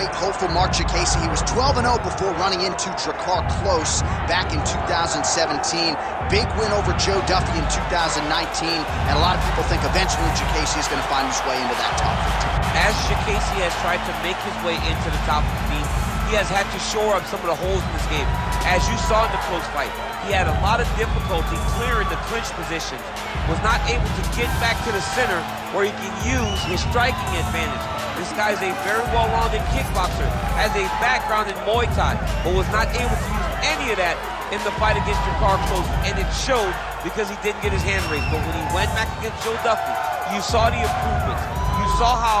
heavyweight hopeful Marc Diakiese. He was 12-0 before running into Dracar Close back in 2017. Big win over Joe Duffy in 2019, and a lot of people think eventually Diakiese is going to find his way into that top 15. As Diakiese has tried to make his way into the top 15, he has had to shore up some of the holes in this game. As you saw in the Close fight, he had a lot of difficulty clearing the clinch positions, was not able to get back to the center where he can use his striking advantage. This guy is a very well-rounded kickboxer, has a background in Muay Thai, but was not able to use any of that in the fight against Dracar Close, and it showed because he didn't get his hand raised. But when he went back against Joe Duffy, you saw the improvements. You saw how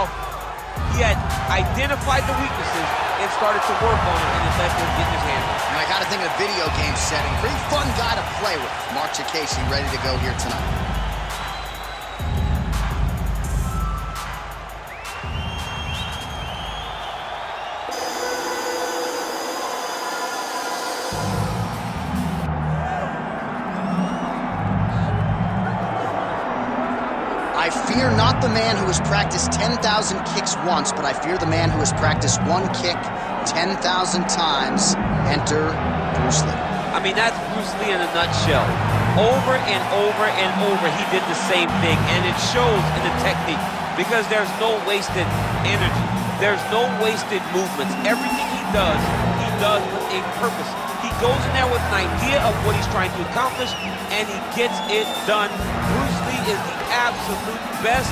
he had identified the weaknesses and started to work on it, and it led to him getting his hand raised. And I got to think of a video game setting. Pretty fun guy to play with. Marc Diakiese ready to go here tonight. I fear not the man who has practiced 10,000 kicks once, but I fear the man who has practiced one kick 10,000 times. Enter Bruce Lee. I mean, that's Bruce Lee in a nutshell. Over and over and over, he did the same thing, and it shows in the technique because there's no wasted energy. There's no wasted movements. Everything he does with a purpose. He goes in there with an idea of what he's trying to accomplish, and he gets it done. Bruce Lee is the absolute best.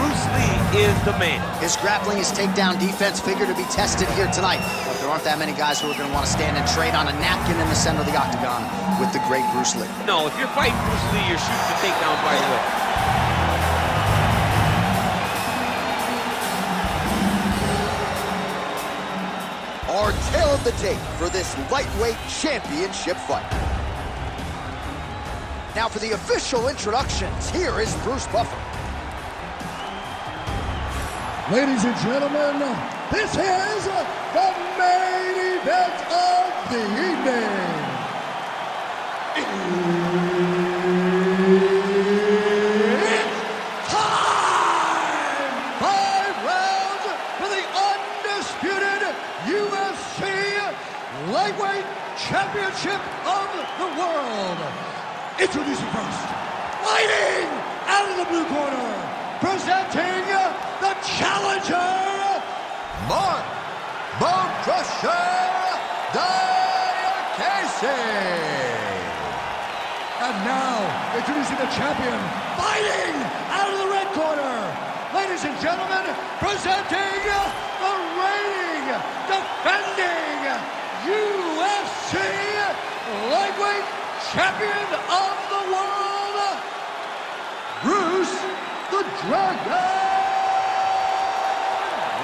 Bruce Lee is the man. His grappling, his takedown defense figure to be tested here tonight. But there aren't that many guys who are going to want to stand and trade on a napkin in the center of the octagon with the great Bruce Lee. No, if you're fighting Bruce Lee, you're shooting the takedown right away. Our tale of the tape for this lightweight championship fight. Now for the official introductions, here is Bruce Buffer. Ladies and gentlemen, this is the main event of the evening. It's time! 5 rounds for the undisputed UFC Lightweight Championship of the World. Introducing first, fighting out of the blue corner, presenting the challenger, Marc Diakiese. And now, introducing the champion, fighting out of the red corner, ladies and gentlemen, presenting the reigning, defending UFC Lightweight Champion of the World, Bruce the Dragon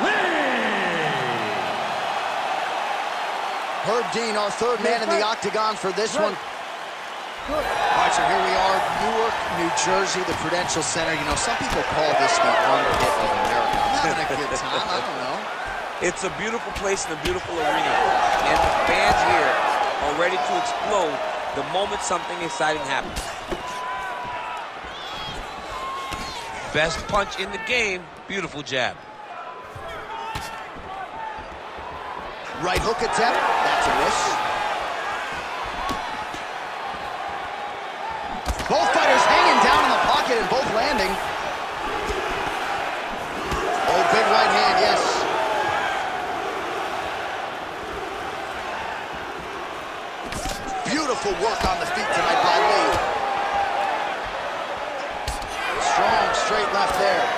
Lee. Herb Dean, our third man in the octagon for this one. All right, so here we are, Newark, New Jersey, the Prudential Center. You know, some people call this the armpit of America. I'm having a good time, I don't know. It's a beautiful place and a beautiful arena. And the fans here are ready to explode the moment something exciting happens. Best punch in the game, beautiful jab. Right hook attempt, that's a miss. Both fighters hanging down in the pocket and both landing. Oh, big right hand, yes. Beautiful work on the feet tonight by Lee. Strong straight left there.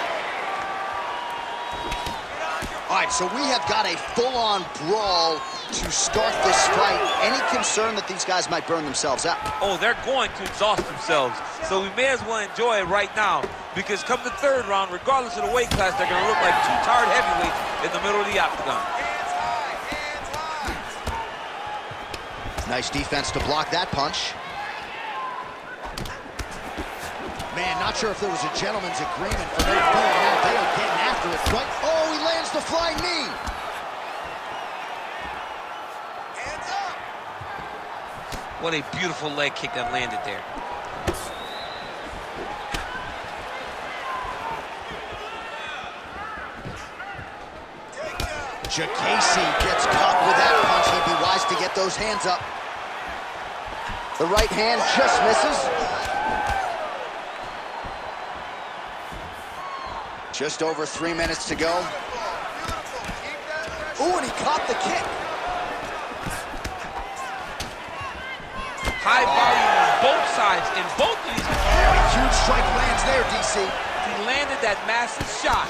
All right, so we have got a full-on brawl to start this fight. Any concern that these guys might burn themselves out? Oh, they're going to exhaust themselves. So we may as well enjoy it right now, because come the third round, regardless of the weight class, they're going to look like two tired heavyweights in the middle of the octagon. Nice defense to block that punch. Man, not sure if there was a gentleman's agreement for no foul. Now they are getting after it. Right. Oh, he lands the flying knee. Hands up. What a beautiful leg kick that landed there. Take down. Diakiese gets caught with that punch. He'd be wise to get those hands up. The right hand just misses. Just over 3 minutes to go. Ooh, and he caught the kick. High volume on both sides in both of these. Huge strike lands there, DC. He landed that massive shot.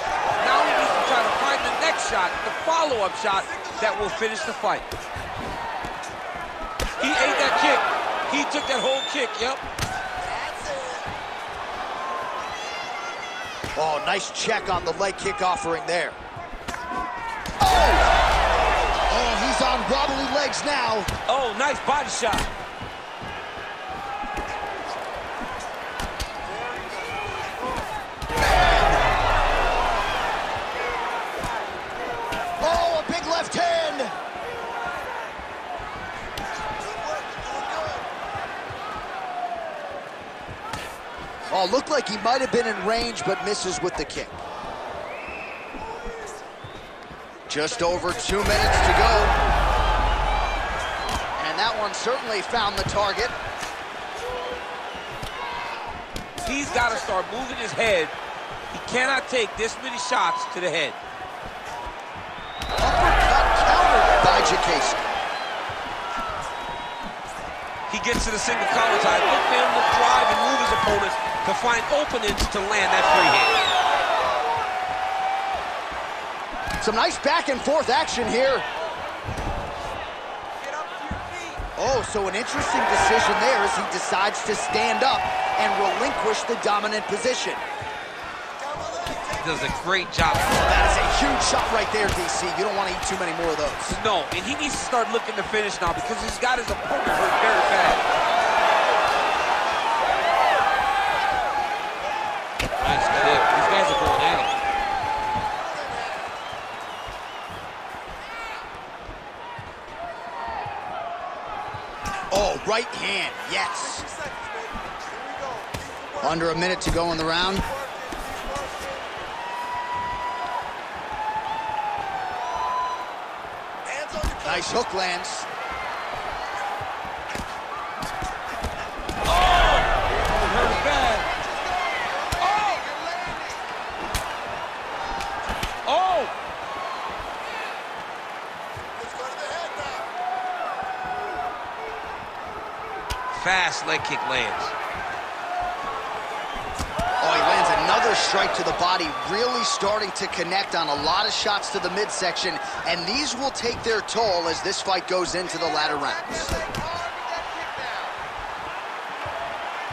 Now he needs to try to find the next shot, the follow-up shot that will finish the fight. He ate that kick. He took that whole kick, yep. Oh, nice check on the leg kick offering there. Oh! Oh, he's on wobbly legs now. Oh, nice body shot. Oh, looked like he might have been in range, but misses with the kick. Just over 2 minutes to go. And that one certainly found the target. He's got to start moving his head. He cannot take this many shots to the head. Uppercut countered by Diakiese. He gets to the single collar tie. Look for him to drive and move his opponents to find openings to land that free hand. Some nice back and forth action here. Get up to your feet. Oh, so an interesting decision there as he decides to stand up and relinquish the dominant position. Does a great job. Oh, that is a huge shot right there, DC. You don't want to eat too many more of those. No, and he needs to start looking to finish now because he's got his opponent hurt very bad. Nice kick. These guys are going at it. Oh, right hand, yes. Under a minute to go in the round. Nice hook lands. Oh! Hurt bad. Oh! Oh! Let's go to the head now. Fast leg kick lands. Oh, he lands another strike to the body, really starting to connect on a lot of shots to the midsection, and these will take their toll as this fight goes into the latter rounds.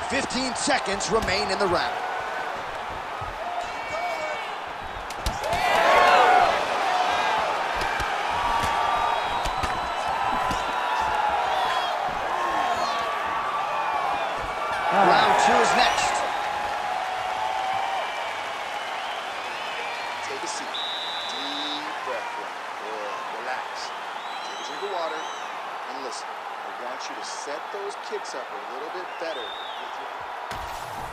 15 seconds remain in the round. Round two is next. Take a seat. Deep breath. Relax. Take a drink of water and listen. I want you to set those kicks up a little bit better.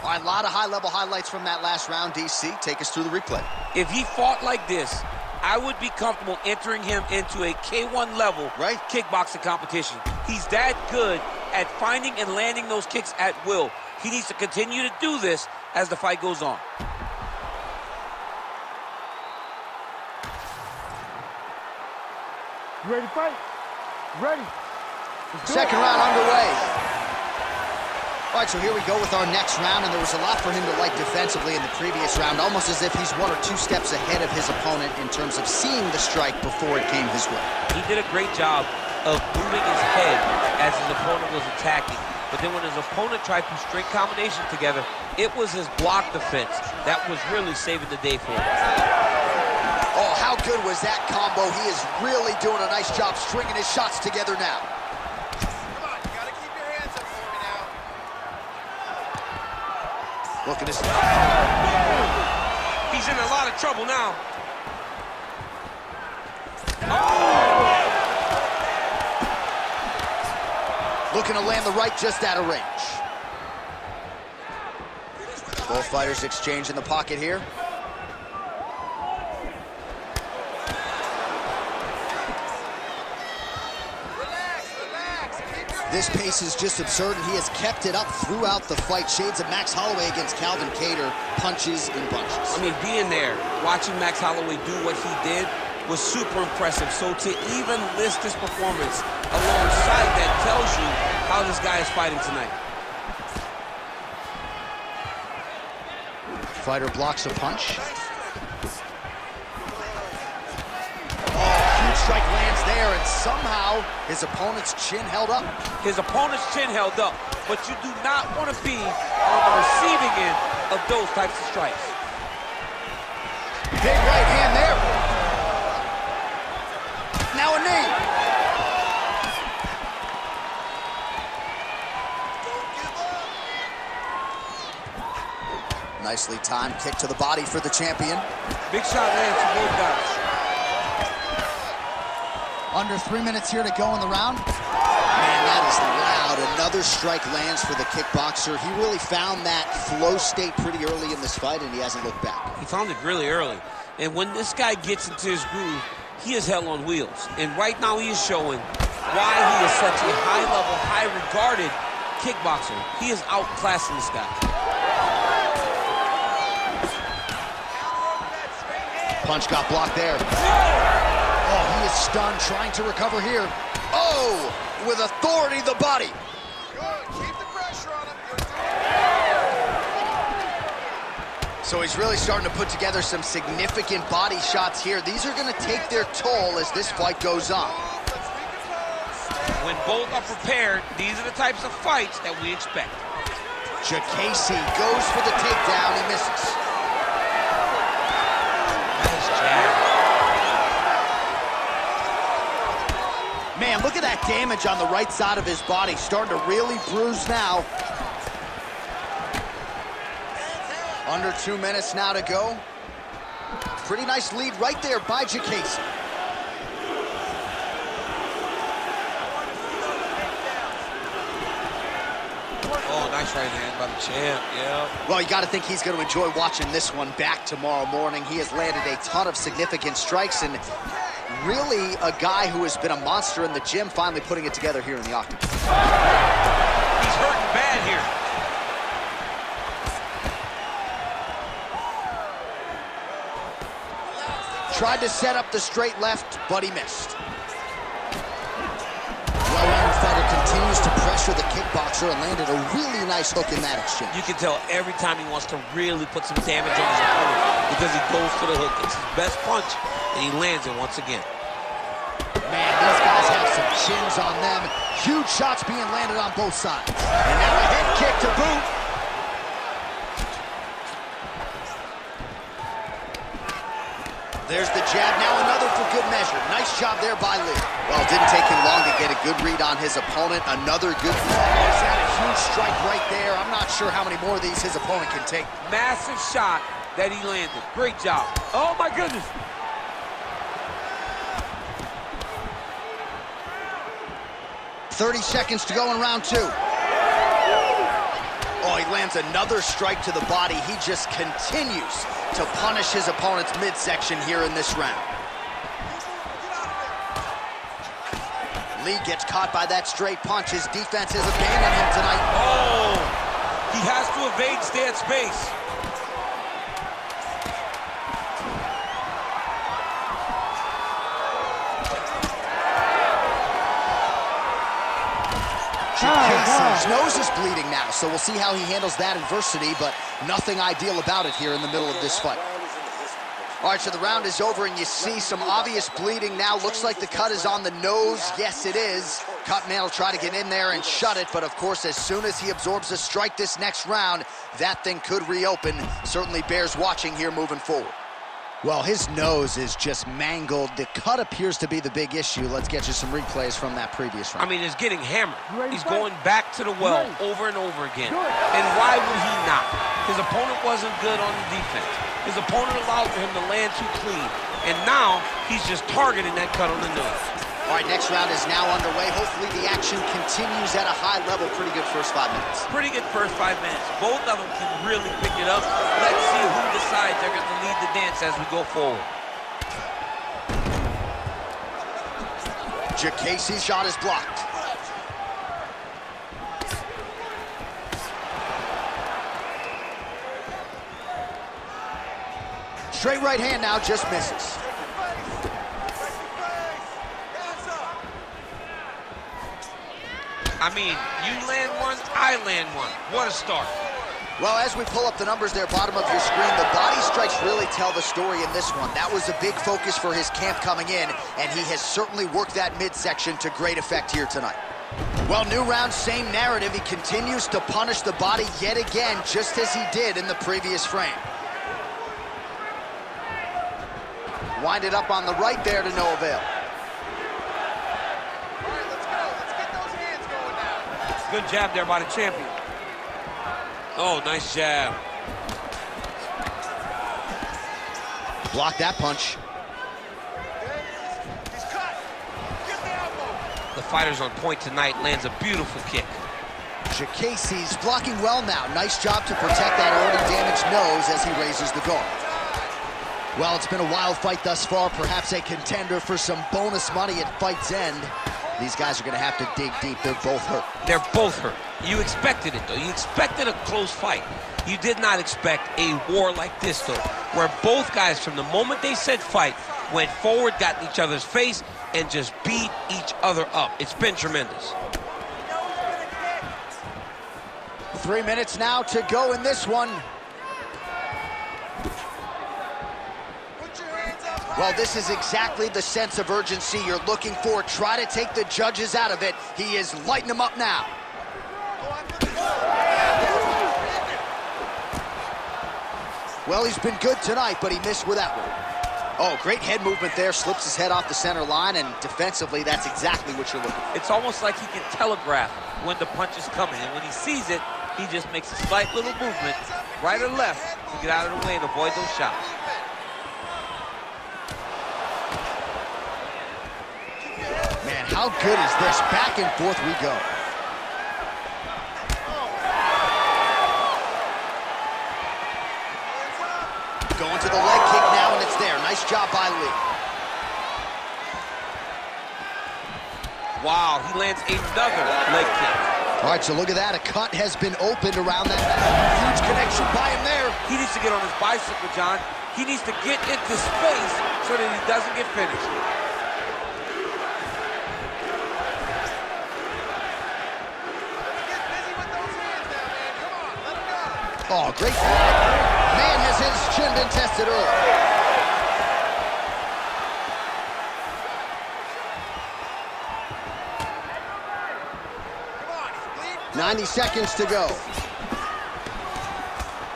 All right, a lot of high-level highlights from that last round, DC. Take us through the replay. If he fought like this, I would be comfortable entering him into a K1 level kickboxing competition. He's that good at finding and landing those kicks at will. He needs to continue to do this as the fight goes on. You ready to fight? Ready. Second round underway. All right, so here we go with our next round, and there was a lot for him to like defensively in the previous round, almost as if he's one or two steps ahead of his opponent in terms of seeing the strike before it came his way. He did a great job of moving his head as his opponent was attacking, but then when his opponent tried to string combinations together, it was his block defense that was really saving the day for him. Oh, how good was that combo? He is really doing a nice job stringing his shots together now. Come on, you gotta keep your hands up for me now. Look at this. He's in a lot of trouble now. Oh! Looking to land the right just out of range. Both fighters exchange in the pocket here. This pace is just absurd, and he has kept it up throughout the fight. Shades of Max Holloway against Calvin Kattar, punches and bunches. I mean, being there, watching Max Holloway do what he did was super impressive. So to even list this performance alongside that tells you how this guy is fighting tonight. Fighter blocks a punch. Strike lands there, and somehow his opponent's chin held up. His opponent's chin held up, but you do not want to be on the receiving end of those types of strikes. Big right hand there. Now a knee. Don't give up. Nicely timed kick to the body for the champion. Big shot lands for both guys. Under 3 minutes here to go in the round. Man, that is loud. Another strike lands for the kickboxer. He really found that flow state pretty early in this fight, and he hasn't looked back. He found it really early. And when this guy gets into his groove, he is hell on wheels. And right now he is showing why he is such a high-level, high-regarded kickboxer. He is outclassing this guy. Punch got blocked there. Oh, he is stunned, trying to recover here. Oh, with authority, the body. Good, keep the pressure on him. So he's really starting to put together some significant body shots here. These are going to take their toll as this fight goes on. When both are prepared, these are the types of fights that we expect. Diakiese goes for the takedown, he misses. Man, look at that damage on the right side of his body. Starting to really bruise now. Under 2 minutes now to go. Pretty nice lead right there by Diakiese. Oh, nice right hand by the champ, yeah. Well, you got to think he's going to enjoy watching this one back tomorrow morning. He has landed a ton of significant strikes, and really a guy who has been a monster in the gym, finally putting it together here in the octagon. He's hurting bad here. Tried to set up the straight left, but he missed. Well-rounded fighter continues to pressure the kickboxer and landed a really nice hook in that exchange. You can tell every time he wants to really put some damage on his opponent because he goes for the hook. It's his best punch, and he lands it once again. Man, these guys have some chins on them. Huge shots being landed on both sides. And now a head kick to boot. There's the jab, now another for good measure. Nice job there by Lee. Well, it didn't take him long to get a good read on his opponent. Another good read. He's had a huge strike right there. I'm not sure how many more of these his opponent can take. Massive shot that he landed. Great job. Oh, my goodness. $30 seconds to go in round two. Oh, he lands another strike to the body. He just continues to punish his opponent's midsection here in this round. Lee gets caught by that straight punch. His defense has abandoned him tonight. Oh, he has to evade stand space. His nose is bleeding now, so we'll see how he handles that adversity, but nothing ideal about it here in the middle of this fight. All right, so the round is over, and you see some obvious bleeding now. Looks like the cut is on the nose. Yes, it is. Cutman will try to get in there and shut it, but of course, as soon as he absorbs a strike this next round, that thing could reopen. Certainly bears watching here moving forward. Well, his nose is just mangled. The cut appears to be the big issue. Let's get you some replays from that previous round. I mean, he's getting hammered. He's going back to the well over and over again. And why would he not? His opponent wasn't good on the defense. His opponent allowed for him to land too clean. And now he's just targeting that cut on the nose. All right, next round is now underway. Hopefully the action continues at a high level. Pretty good first 5 minutes. Pretty good first 5 minutes. Both of them can really pick it up. Let's see who decides they're going to lead the dance as we go forward. Diakiese's shot is blocked. Straight right hand now, just misses. I mean, you land one, I land one. What a start. Well, as we pull up the numbers there, bottom of your screen, the body strikes really tell the story in this one. That was a big focus for his camp coming in, and he has certainly worked that midsection to great effect here tonight. Well, new round, same narrative. He continues to punish the body yet again, just as he did in the previous frame. Wind it up on the right there to no avail. All right, let's go. Let's get those hands going now. Good jab there by the champion. Oh, nice jab. Block that punch. He's cut. Get the elbow. The fighter's on point tonight, lands a beautiful kick. Diakiese's blocking well now. Nice job to protect that already damaged nose as he raises the guard. Well, it's been a wild fight thus far, perhaps a contender for some bonus money at fight's end. These guys are gonna have to dig deep, they're both hurt. They're both hurt. You expected it though, you expected a close fight. You did not expect a war like this though, where both guys from the moment they said fight, went forward, got in each other's face, and just beat each other up. It's been tremendous. 3 minutes now to go in this one. Well, this is exactly the sense of urgency you're looking for. Try to take the judges out of it. He is lighting them up now. Well, he's been good tonight, but he missed with that one. Oh, great head movement there. Slips his head off the center line, and defensively, that's exactly what you're looking for. It's almost like he can telegraph when the punch is coming, and when he sees it, he just makes a slight little movement, right or left, to get out of the way and avoid those shots. How good is this? Back and forth we go. Going to the leg kick now, and it's there. Nice job by Lee. Wow, he lands another leg kick. All right, so look at that. A cut has been opened around that. Huge connection by him there. He needs to get on his bicycle, John. He needs to get into space so that he doesn't get finished. Oh, great fight. Man has his chin been tested early. Come on, 90 seconds to go.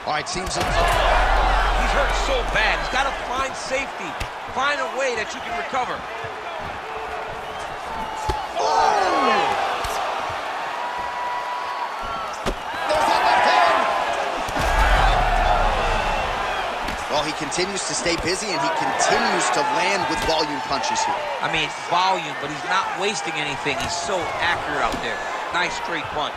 All right, seems like he's hurt so bad. He's got to find safety. Find a way that you can recover. Well, he continues to stay busy, and he continues to land with volume punches here. I mean, volume, but he's not wasting anything. He's so accurate out there. Nice straight punch.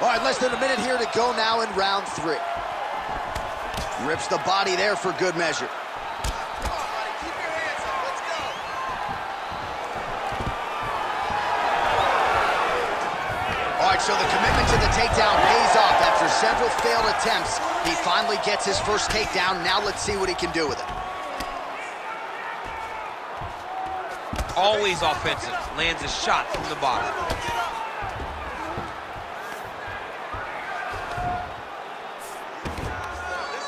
All right, less than a minute here to go now in round three. Rips the body there for good measure. Come on, buddy. Keep your hands up. Let's go. All right, so the commitment to the takedown pays off. After several failed attempts, he finally gets his first takedown. Now let's see what he can do with it. Always offensive. Lands a shot from the bottom.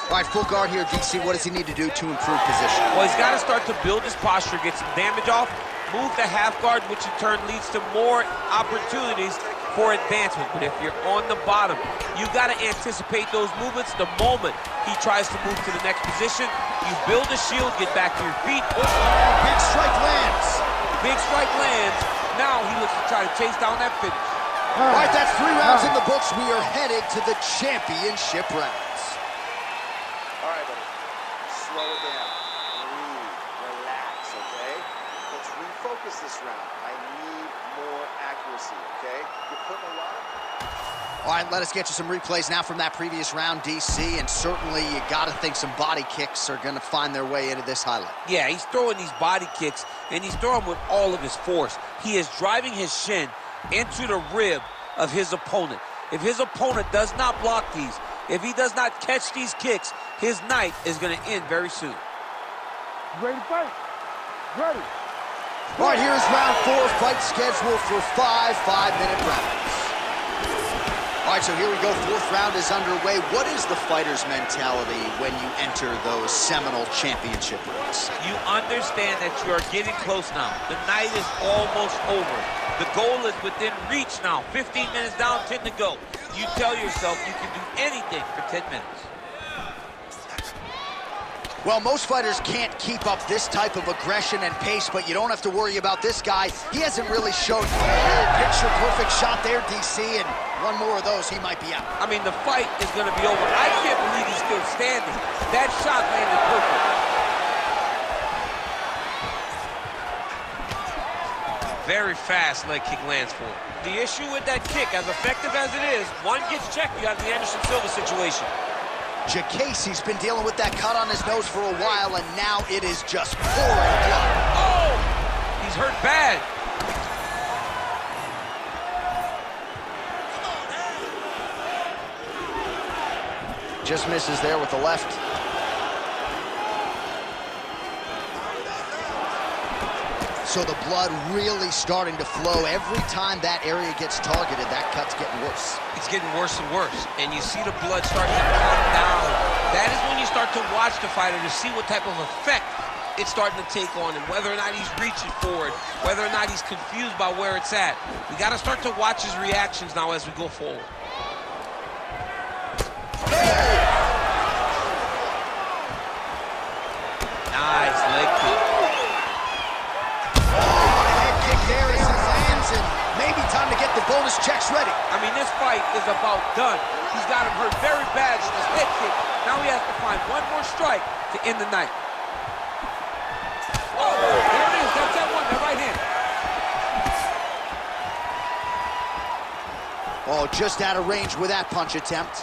All right, full guard here, DC. What does he need to do to improve position? Well, he's got to start to build his posture, get some damage off, move to half guard, which in turn leads to more opportunities for advancement. But if you're on the bottom, you got to anticipate those movements. The moment he tries to move to the next position, you build a shield, get back to your feet. Oh, big strike lands. Big strike lands. Now he looks to try to chase down that finish. All right, that's 3 rounds in the books. We are headed to the championship rounds. All right, buddy. Slow it down. Breathe. Relax, okay? Let's refocus this round. I need more accuracy, okay? You're putting a lot of... All right, let us get you some replays now from that previous round, DC, and certainly you got to think some body kicks are going to find their way into this highlight. Yeah, he's throwing these body kicks, and he's throwing them with all of his force. He is driving his shin into the rib of his opponent. If his opponent does not block these, If he does not catch these kicks, his night is going to end very soon. Ready to fight? Ready. All right, here's round four. Fight scheduled for five 5-minute rounds. All right, so here we go. Fourth round is underway. What is the fighter's mentality when you enter those seminal championship rings? You understand that you are getting close now. The night is almost over. The goal is within reach now. 15 minutes down, 10 to go. You tell yourself you can do anything for 10 minutes. Well, most fighters can't keep up this type of aggression and pace, but you don't have to worry about this guy. He hasn't really shown a picture-perfect shot there, DC, and one more of those, he might be out. I mean, the fight is going to be over. I can't believe he's still standing. That shot landed perfect. Very fast leg kick lands for him. The issue with that kick, as effective as it is, one gets checked. You have the Anderson Silva situation. Diakiese has been dealing with that cut on his nose for a while, and now it is just pouring blood. Oh! He's hurt bad. Just misses there with the left. So the blood really starting to flow. Every time that area gets targeted, that cut's getting worse. It's getting worse and worse, and you see the blood starting to come down. That is when you start to watch the fighter to see what type of effect it's starting to take on him, whether or not he's reaching forward, whether or not he's confused by where it's at. We got to start to watch his reactions now as we go forward. Nice leg kick. Time to get the bonus checks ready. I mean, this fight is about done. He's got him hurt very bad with his head kick. Now he has to find one more strike to end the night. Oh, there it is. That's that one, that right hand. Oh, just out of range with that punch attempt.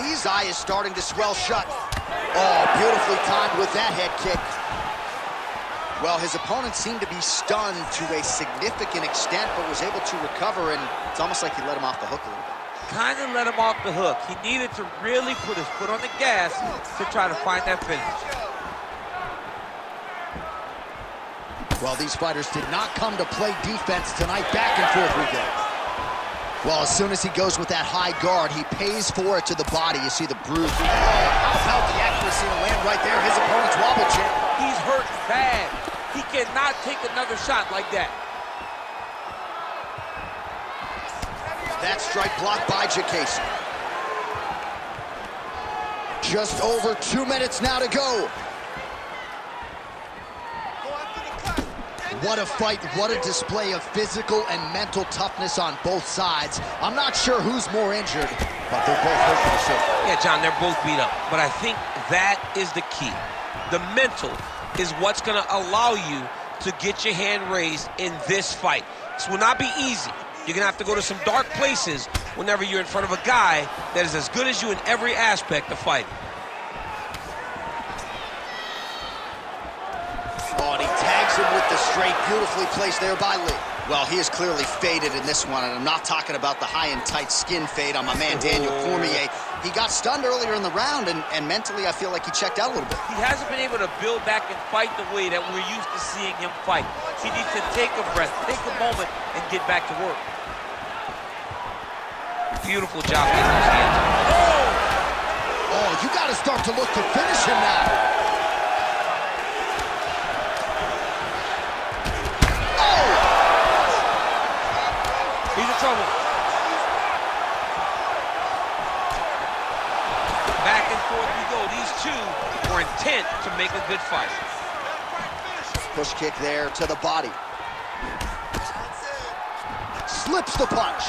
Lee's eye is starting to swell shut. Oh, beautifully timed with that head kick. Well, his opponent seemed to be stunned to a significant extent, but was able to recover, and it's almost like he let him off the hook a little bit. Kind of let him off the hook. He needed to really put his foot on the gas to try to find that finish. Well, these fighters did not come to play defense tonight. Back and forth we go. Well, as soon as he goes with that high guard, he pays for it to the body. You see the bruise. Oh, how about the accuracy to land right there? His opponent's wobble chair. He's hurt bad. He cannot take another shot like that. That strike blocked by Diakiese. Just over 2 minutes now to go. What a fight, what a display of physical and mental toughness on both sides. I'm not sure who's more injured, but they're both hurt for sure. Yeah, John, they're both beat up, but I think that is the key. The mental is what's going to allow you to get your hand raised in this fight. This will not be easy. You're going to have to go to some dark places whenever you're in front of a guy that is as good as you in every aspect of fighting. Oh, and he tags him with the straight, beautifully placed there by Lee. Well, he is clearly faded in this one, and I'm not talking about the high and tight skin fade on my man Daniel Cormier. He got stunned earlier in the round, and mentally I feel like he checked out a little bit. He hasn't been able to build back and fight the way that we're used to seeing him fight. He needs to take a breath, take a moment, and get back to work. Beautiful job getting those hands on. Oh! Oh, you got to start to look to finish him now. Oh! He's in trouble. Back and forth we go. These two were intent to make a good fight. Push kick there to the body. Slips the punch.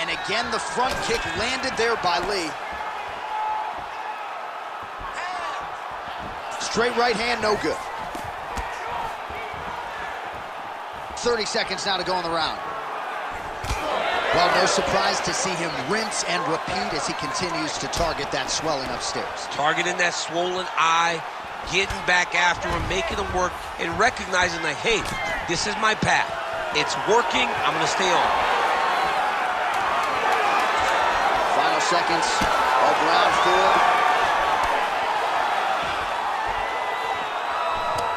And again, the front kick landed there by Lee. Straight right hand, no good. 30 seconds now to go in the round. Well, no surprise to see him rinse and repeat as he continues to target that swelling upstairs. Targeting that swollen eye, getting back after him, making him work, and recognizing that, hey, this is my path. It's working, I'm gonna stay on. Final seconds of round four.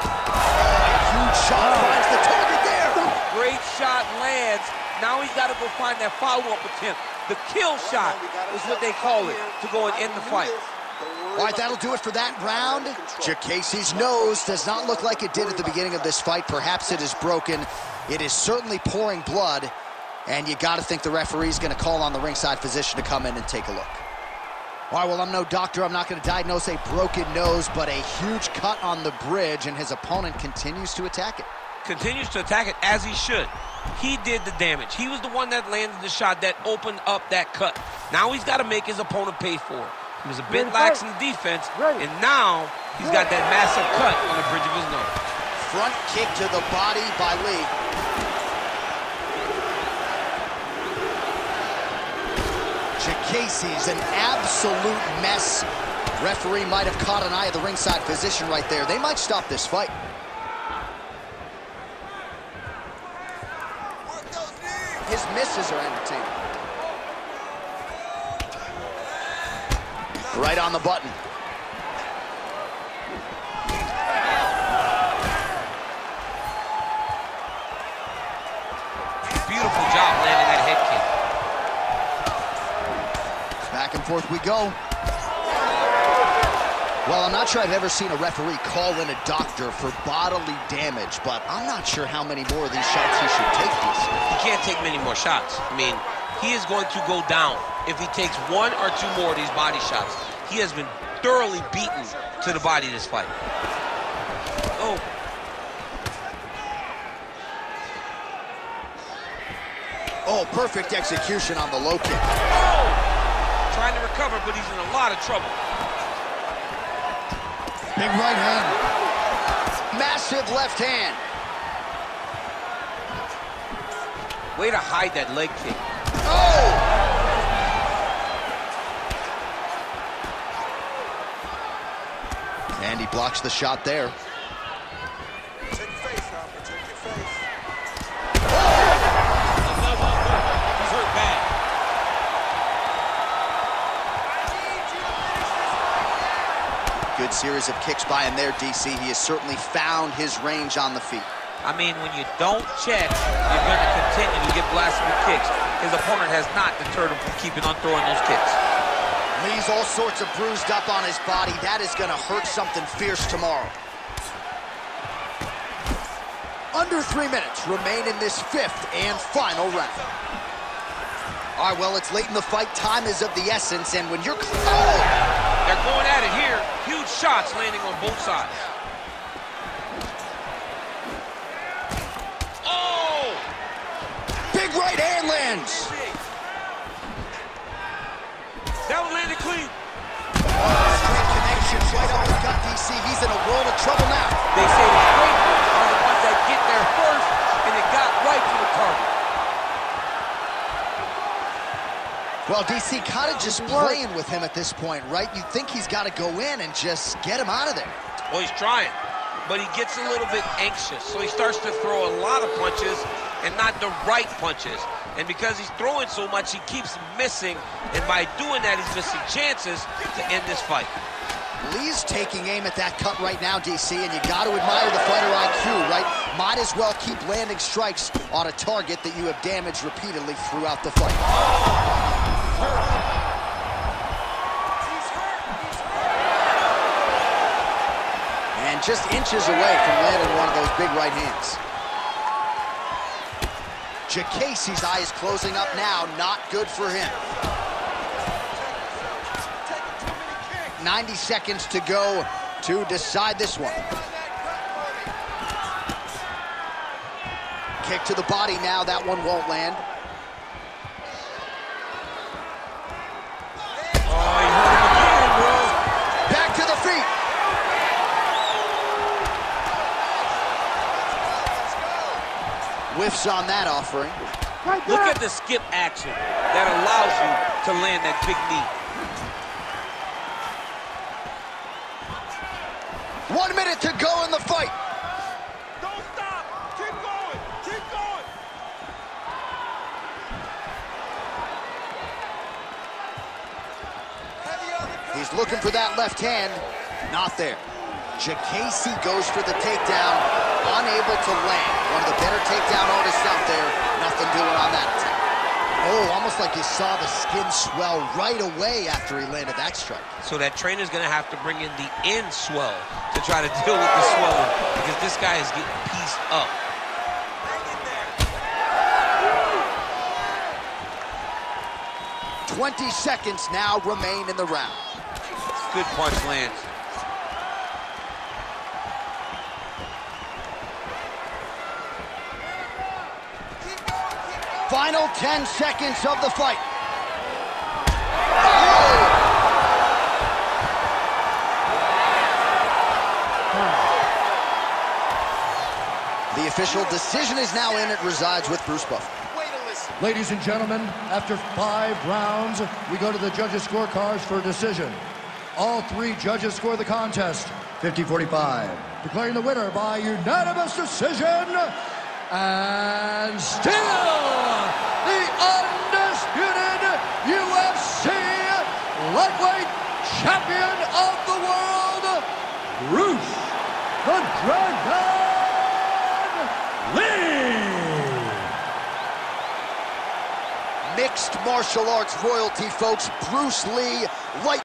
A huge shot finds the target there. Great shot lands. Now he's got to go find that follow-up attempt. The kill shot is what they call it to go and end the fight. All right, that'll do it for that round. Diakiese's nose does not look like it did at the beginning of this fight. Perhaps it is broken. It is certainly pouring blood, and you got to think the referee's going to call on the ringside physician to come in and take a look. All right, well, I'm no doctor. I'm not going to diagnose a broken nose, but a huge cut on the bridge, and his opponent continues to attack it. Continues to attack it as he should. He did the damage. He was the one that landed the shot that opened up that cut. Now he's got to make his opponent pay for it. He was a bit lax in defense, and now he's got that massive cut on the bridge of his nose. Front kick to the body by Lee. Diakiese's an absolute mess. Referee might have caught an eye of the ringside physician right there. They might stop this fight. His misses are entertaining. Right on the button. Beautiful job landing that head kick. Back and forth we go. Well, I'm not sure I've ever seen a referee call in a doctor for bodily damage, but I'm not sure how many more of these shots he should take. He can't take many more shots. I mean, he is going to go down if he takes one or two more of these body shots. He has been thoroughly beaten to the body this fight. Oh. Oh, perfect execution on the low kick. Oh! Trying to recover, but he's in a lot of trouble. Big right hand. Massive left hand. Way to hide that leg kick. Oh! And he blocks the shot there. Take your face, Hopper. Take your face. Oh! Another one. He's hurt bad. Good series of kicks by him there, DC. He has certainly found his range on the feet. I mean, when you don't check, you're going to continue to get blasted with kicks. His opponent has not deterred him from keeping on throwing those kicks. Lee's all sorts of bruised up on his body. That is going to hurt something fierce tomorrow. Under 3 minutes remain in this fifth and final round. All right, well, it's late in the fight. Time is of the essence, and when you're... Oh! They're going at it here. Huge shots landing on both sides. Oh! Big right hand lands. That one landed clean. Oh, straight connections right up the gut, DC. He's in a world of trouble now. They say the straight are the ones that get there first, and it got right to the target. Well, DC, kind of just playing with him at this point, right? You think he's got to go in and just get him out of there. Well, he's trying, but he gets a little bit anxious, so he starts to throw a lot of punches and not the right punches. And because he's throwing so much, he keeps missing. And by doing that, he's missing chances to end this fight. Lee's taking aim at that cut right now, DC, and you got to admire the fighter IQ, right? Might as well keep landing strikes on a target that you have damaged repeatedly throughout the fight. And just inches away from landing one of those big right hands. Diakiese's eye is closing up now. Not good for him. 90 seconds to go to decide this one. Kick to the body now. That one won't land. Whiffs on that offering. Right. Look at the skip action that allows you to land that big knee. 1 minute to go in the fight. Don't stop. Keep going. Keep going. looking for that left hand. Not there. Diakiese goes for the takedown, unable to land. One of the better takedown artists out there. Nothing doing on that attack. Oh, almost like you saw the skin swell right away after he landed that strike. So that trainer's going to have to bring in the end swell to try to deal with the swelling, because this guy is getting pieced up. There. 20 seconds now remain in the round. Good punch lands. Final 10 seconds of the fight. Oh. The official decision is now in. It resides with Bruce Buffer. Ladies and gentlemen, after 5 rounds, we go to the judges' scorecards for a decision. All 3 judges score the contest, 50-45. Declaring the winner by unanimous decision, and still the undisputed UFC lightweight champion of the world, Bruce the Dragon Lee. Mixed martial arts royalty, folks. Bruce Lee, lightweight.